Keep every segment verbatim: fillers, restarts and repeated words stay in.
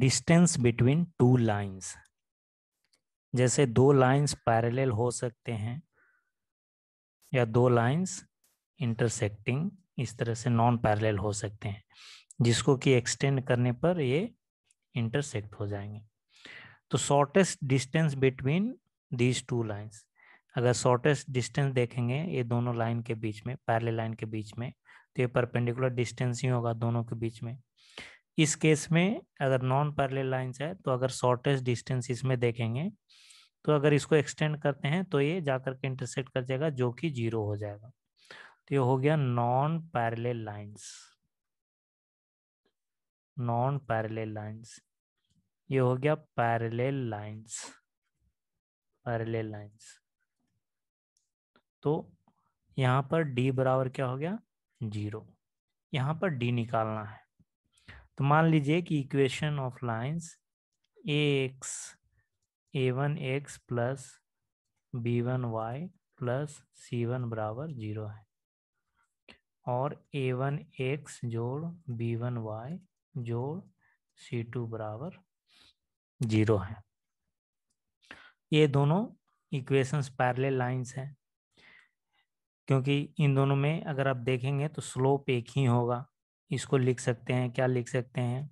Distance between two lines, जैसे दो lines parallel हो सकते हैं या दो लाइंस इंटरसेक्टिंग, इस तरह से नॉन पैरेलल हो सकते हैं, जिसको कि एक्सटेंड करने पर ये इंटरसेक्ट हो जाएंगे। तो shortest distance between these two lines, अगर शॉर्टेस्ट डिस्टेंस देखेंगे ये दोनों लाइन के बीच में, पैरेलल लाइन के बीच में, तो ये परपेंडिकुलर डिस्टेंस ही होगा दोनों के बीच में। इस केस में अगर नॉन पैरेलल लाइंस है तो अगर शॉर्टेस्ट डिस्टेंस इसमें देखेंगे तो अगर इसको एक्सटेंड करते हैं तो ये जाकर के इंटरसेक्ट कर जाएगा, जो कि जीरो हो जाएगा। तो ये हो गया non parallel lines, non parallel lines. ये हो गया पैरेलल लाइंस, पैरेलल लाइंस। तो यहाँ पर d बराबर क्या हो गया, जीरो। यहाँ पर d निकालना है, तो मान लीजिए कि equation of lines ax a one x plus b one y plus c one बराबर जीरो है, और a वन एक्स जोड़ b वन वाई जोड़ c टू बराबर जीरो है। ये दोनों इक्वेशंस पैरेलल लाइंस हैं, क्योंकि इन दोनों में अगर आप देखेंगे तो स्लोप एक ही होगा। इसको लिख सकते हैं, क्या लिख सकते हैं,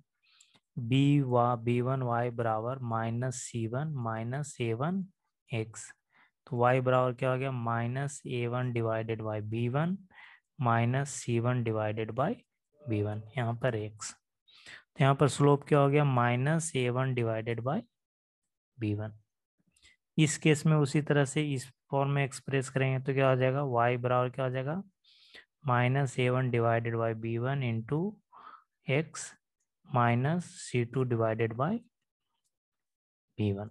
बी वा बी वन वाई बराबर minus c one minus a one x. तो वाई बराबर क्या हो गया, minus a one divided by b one minus c one divided by b one, यहाँ पर एक्स। तो यहाँ पर स्लोप क्या हो गया, minus a one divided by b one. इस केस में उसी तरह से इस फॉर्म में एक्सप्रेस करेंगे तो क्या हो जाएगा, y बराबर क्या हो जाएगा, minus a one divided by b one into x minus c two divided by b one.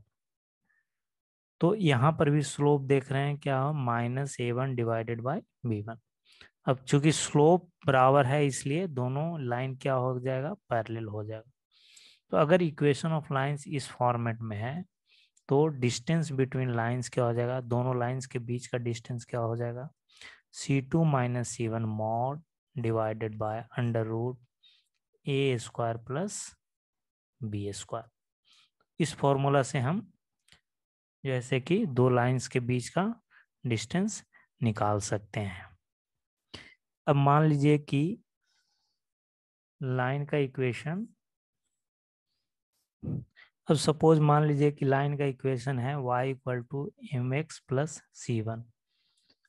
तो यहाँ पर भी स्लोप देख रहे हैं क्या, minus a one divided by b one. अब चूंकि स्लोप बराबर है इसलिए दोनों लाइन क्या हो जाएगा, पैरेलल हो जाएगा। तो अगर इक्वेशन ऑफ लाइंस इस फॉर्मेट में है तो डिस्टेंस बिटवीन लाइंस क्या हो जाएगा, दोनों लाइंस के बीच का डिस्टेंस क्या हो जाएगा, c two minus c one mod divided by under root a square plus b square. इस फॉर्मूला से हम जैसे कि दो लाइंस के बीच का डिस्टेंस निकाल सकते हैं। अब मान लीजिए कि लाइन का इक्वेशन, अब सपोज मान लीजिए कि लाइन का इक्वेशन है y equal to m x plus c one.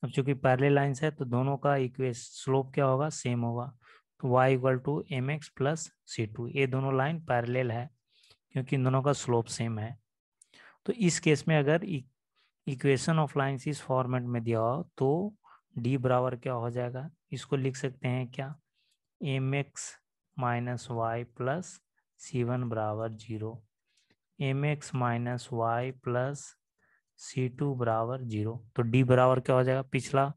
अब चूंकि पैरेलल लाइंस है तो दोनों का इक्वेशन स्लोप क्या होगा, सेम होगा। तो y equal to m x plus c two, ये दोनों लाइन पैरेलल है क्योंकि इन दोनों का स्लोप सेम है। तो इस केस में अगर इक्वेशन ऑफ लाइंस इस फॉर्मेट में दिया हो तो d बराबर क्या हो जाएगा, इसको लिख सकते हैं क्या, m x minus y plus c one बराबर zero, m x minus y plus c two बराबर जीरो। तो d बराबर क्या हो जाएगा, पिछला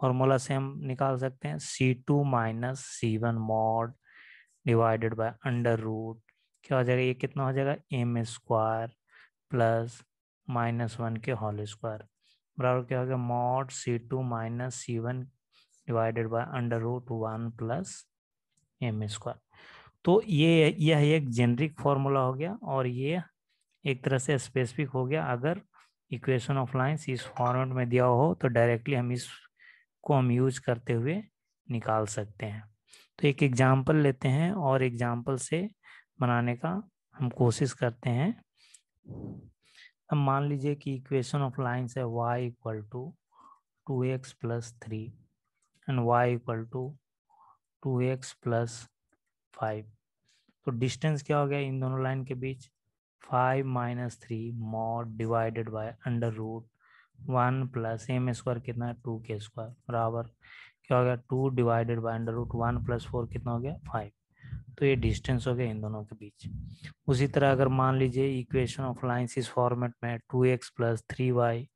फॉर्मूला से हम निकाल सकते हैं, c two minus c one mod divided by under root क्या हो जाएगा, ये कितना हो जाएगा, m square plus minus one के होल स्क्वायर बराबर क्या हो गया, mod c two minus c one divided by under root one plus m square. तो ये यह एक जेनरिक फॉर्मूला हो गया और ये एक तरह से स्पेसिफिक हो गया। अगर इक्वेशन ऑफ लाइंस इस फॉर्मेट में दिया हो तो डायरेक्टली हम इसको हम यूज करते हुए निकाल सकते हैं। तो एक एग्जांपल लेते हैं और एग्जांपल से बनाने का हम कोशिश करते हैं। हम मान लीजिए कि इक्वेशन ऑफ लाइंस है y equal to two x plus three and y equal to two x plus five. तो डिस्टेंस क्या हो गया इन दोनों लाइन के बीच, five minus three mod divided by under root one plus m square कितना है, टू के स्क्वायर बराबर क्या हो गया, two divided by under root one plus four कितना हो गया, फाइव। तो ये डिस्टेंस हो गया इन दोनों के बीच। उसी तरह अगर मान लीजिए इक्वेशन ऑफ लाइंस इस फॉर्मेट में two x plus three y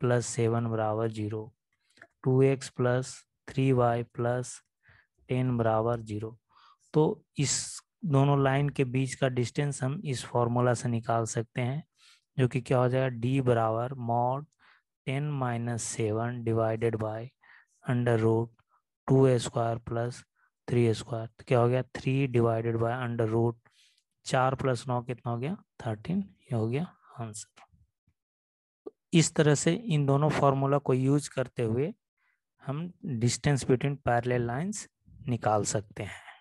plus seven बराबर zero, two x plus three y plus ten बराबर जीरो। तो इस दोनों लाइन के बीच का डिस्टेंस हम इस फॉर्मूला से निकाल सकते हैं, जो कि क्या हो जाएगा, d बराबर mod ten minus seven divided by under root two square plus three square. तो क्या हो गया, three divided by under root चार प्लस नौ कितना हो गया थर्टीन, ये हो गया आंसर। इस तरह से इन दोनों फॉर्मूला को यूज करते हुए हम डिस्टेंस बिटवीन पैरेलल लाइंस निकाल सकते हैं।